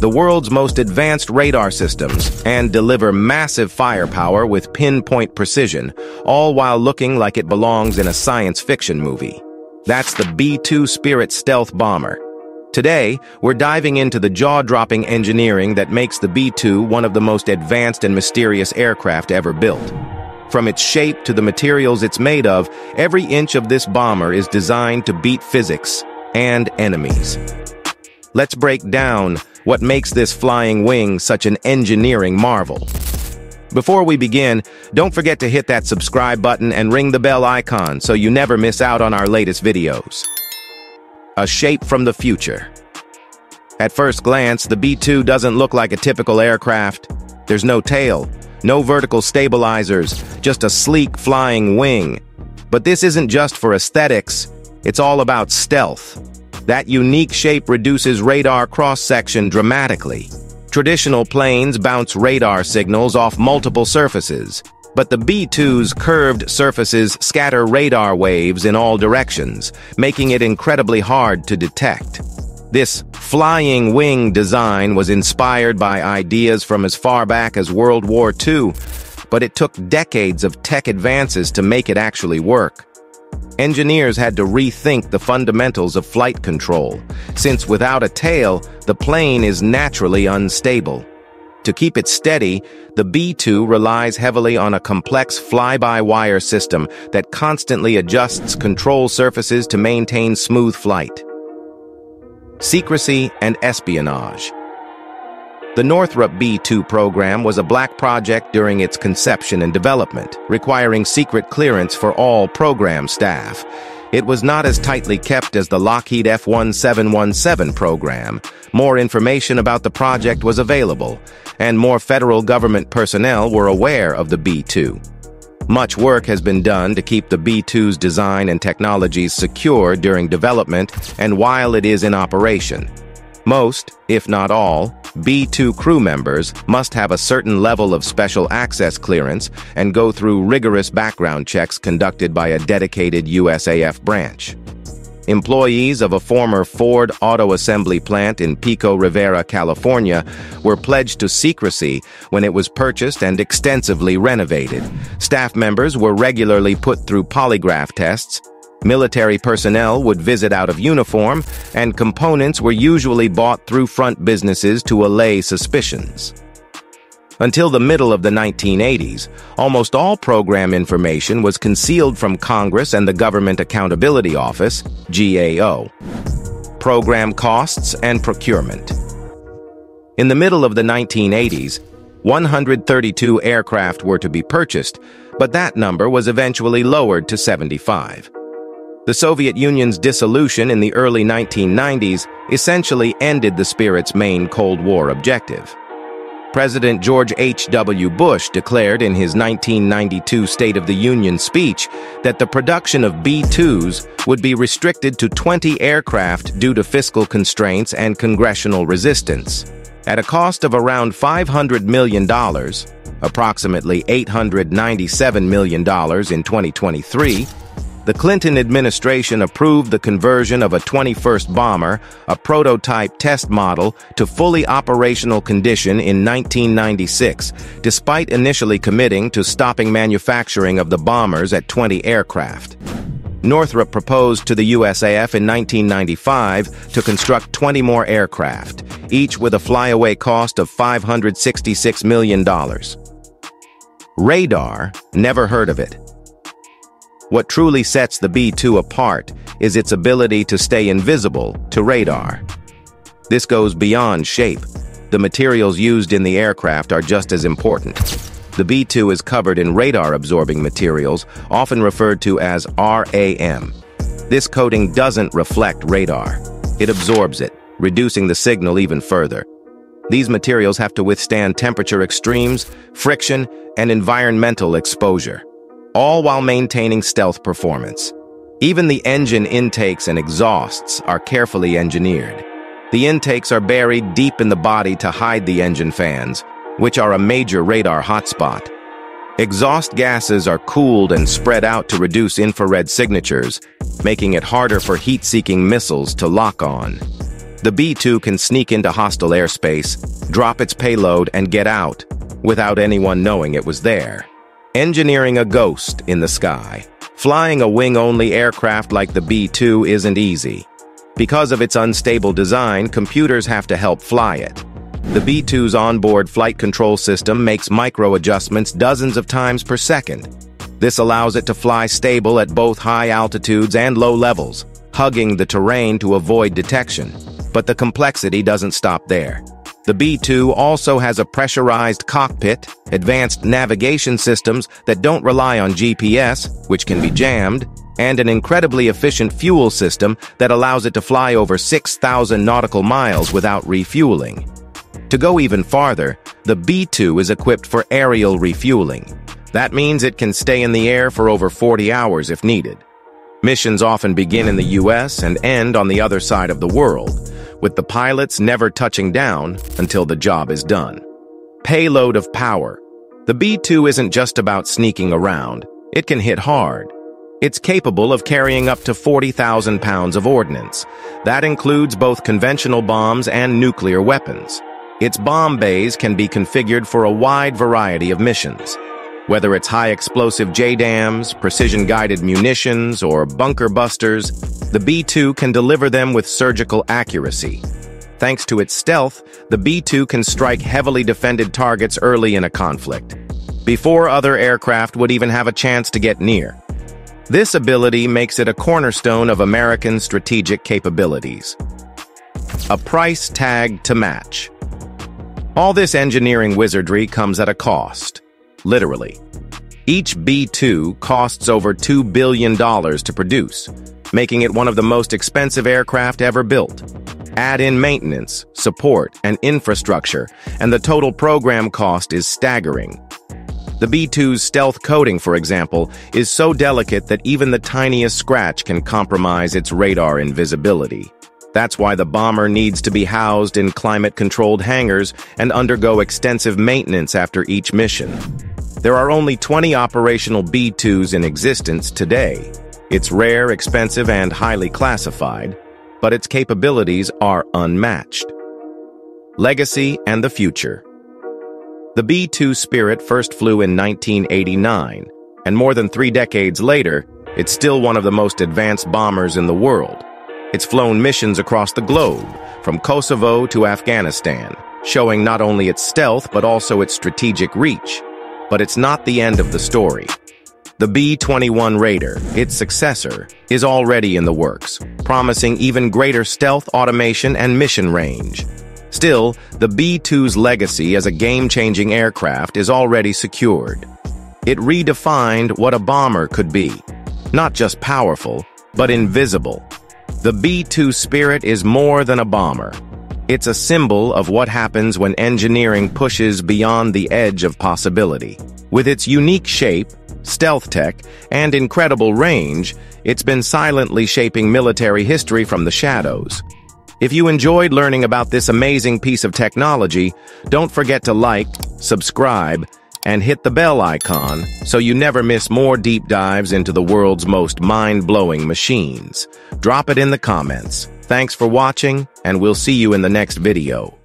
the world's most advanced radar systems, and deliver massive firepower with pinpoint precision, all while looking like it belongs in a science fiction movie. That's the B-2 Spirit stealth bomber. Today, we're diving into the jaw-dropping engineering that makes the B-2 one of the most advanced and mysterious aircraft ever built. From its shape to the materials it's made of, every inch of this bomber is designed to beat physics and enemies. Let's break down what makes this flying wing such an engineering marvel. Before we begin, don't forget to hit that subscribe button and ring the bell icon so you never miss out on our latest videos. A shape from the future. At first glance, the B-2 doesn't look like a typical aircraft. There's no tail, no vertical stabilizers, just a sleek flying wing. But this isn't just for aesthetics, it's all about stealth. That unique shape reduces radar cross-section dramatically. Traditional planes bounce radar signals off multiple surfaces, but the B-2's curved surfaces scatter radar waves in all directions, making it incredibly hard to detect. This flying wing design was inspired by ideas from as far back as World War II, but it took decades of tech advances to make it actually work. Engineers had to rethink the fundamentals of flight control, since without a tail, the plane is naturally unstable. To keep it steady, the B-2 relies heavily on a complex fly-by-wire system that constantly adjusts control surfaces to maintain smooth flight. Secrecy and espionage. The Northrop B-2 program was a black project during its conception and development, requiring secret clearance for all program staff. It was not as tightly kept as the Lockheed F-117 program. More information about the project was available, and more federal government personnel were aware of the B-2. Much work has been done to keep the B-2's design and technologies secure during development and while it is in operation. Most, if not all, B-2 crew members must have a certain level of special access clearance and go through rigorous background checks conducted by a dedicated USAF branch. Employees of a former Ford auto assembly plant in Pico Rivera, California, were pledged to secrecy when it was purchased and extensively renovated. Staff members were regularly put through polygraph tests. Military personnel would visit out of uniform, and components were usually bought through front businesses to allay suspicions. Until the middle of the 1980s, almost all program information was concealed from Congress and the Government Accountability Office, GAO. Program costs and procurement. In the middle of the 1980s, 132 aircraft were to be purchased, but that number was eventually lowered to 75. The Soviet Union's dissolution in the early 1990s essentially ended the Spirit's main Cold War objective. President George H.W. Bush declared in his 1992 State of the Union speech that the production of B-2s would be restricted to 20 aircraft due to fiscal constraints and congressional resistance. At a cost of around $500 million, approximately $897 million in 2023, the Clinton administration approved the conversion of a 21st bomber, a prototype test model, to fully operational condition in 1996, despite initially committing to stopping manufacturing of the bombers at 20 aircraft. Northrop proposed to the USAF in 1995 to construct 20 more aircraft, each with a flyaway cost of $566 million. Radar, never heard of it. What truly sets the B-2 apart is its ability to stay invisible to radar. This goes beyond shape. The materials used in the aircraft are just as important. The B-2 is covered in radar-absorbing materials, often referred to as RAM. This coating doesn't reflect radar. It absorbs it, reducing the signal even further. These materials have to withstand temperature extremes, friction, and environmental exposure, all while maintaining stealth performance. Even the engine intakes and exhausts are carefully engineered. The intakes are buried deep in the body to hide the engine fans, which are a major radar hotspot. Exhaust gases are cooled and spread out to reduce infrared signatures, making it harder for heat-seeking missiles to lock on. the B-2 can sneak into hostile airspace, drop its payload, and get out, without anyone knowing it was there. Engineering a ghost in the sky. Flying a wing-only aircraft like the B-2 isn't easy. Because of its unstable design, computers have to help fly it. The B-2's onboard flight control system makes micro-adjustments dozens of times per second. This allows it to fly stable at both high altitudes and low levels, hugging the terrain to avoid detection. But the complexity doesn't stop there. The B-2 also has a pressurized cockpit, advanced navigation systems that don't rely on GPS, which can be jammed, and an incredibly efficient fuel system that allows it to fly over 6,000 nautical miles without refueling. To go even farther, the B-2 is equipped for aerial refueling. That means it can stay in the air for over 40 hours if needed. Missions often begin in the U.S. and end on the other side of the world, with the pilots never touching down until the job is done. Payload of power. The B-2 isn't just about sneaking around. It can hit hard. It's capable of carrying up to 40,000 pounds of ordnance. That includes both conventional bombs and nuclear weapons. Its bomb bays can be configured for a wide variety of missions. Whether it's high-explosive J-DAMs, precision-guided munitions, or bunker busters, the B-2 can deliver them with surgical accuracy. Thanks to its stealth, the B-2 can strike heavily defended targets early in a conflict, before other aircraft would even have a chance to get near. This ability makes it a cornerstone of American strategic capabilities. A price tag to match. All this engineering wizardry comes at a cost. Literally. Each B-2 costs over $2 billion to produce, making it one of the most expensive aircraft ever built. Add in maintenance, support, and infrastructure, and the total program cost is staggering. The B-2's stealth coating, for example, is so delicate that even the tiniest scratch can compromise its radar invisibility. That's why the bomber needs to be housed in climate-controlled hangars and undergo extensive maintenance after each mission. There are only 20 operational B-2s in existence today. It's rare, expensive, and highly classified, but its capabilities are unmatched. Legacy and the future. The B-2 Spirit first flew in 1989, and more than 3 decades later, it's still one of the most advanced bombers in the world. It's flown missions across the globe, from Kosovo to Afghanistan, showing not only its stealth but also its strategic reach. But it's not the end of the story. The B-21 Raider, its successor, is already in the works, promising even greater stealth, automation, and mission range. Still, the B-2's legacy as a game-changing aircraft is already secured. It redefined what a bomber could be, not just powerful, but invisible. The B-2 Spirit is more than a bomber. It's a symbol of what happens when engineering pushes beyond the edge of possibility. With its unique shape, stealth tech, and incredible range, it's been silently shaping military history from the shadows. If you enjoyed learning about this amazing piece of technology, don't forget to like, subscribe, and hit the bell icon so you never miss more deep dives into the world's most mind-blowing machines. Drop it in the comments. Thanks for watching, and we'll see you in the next video.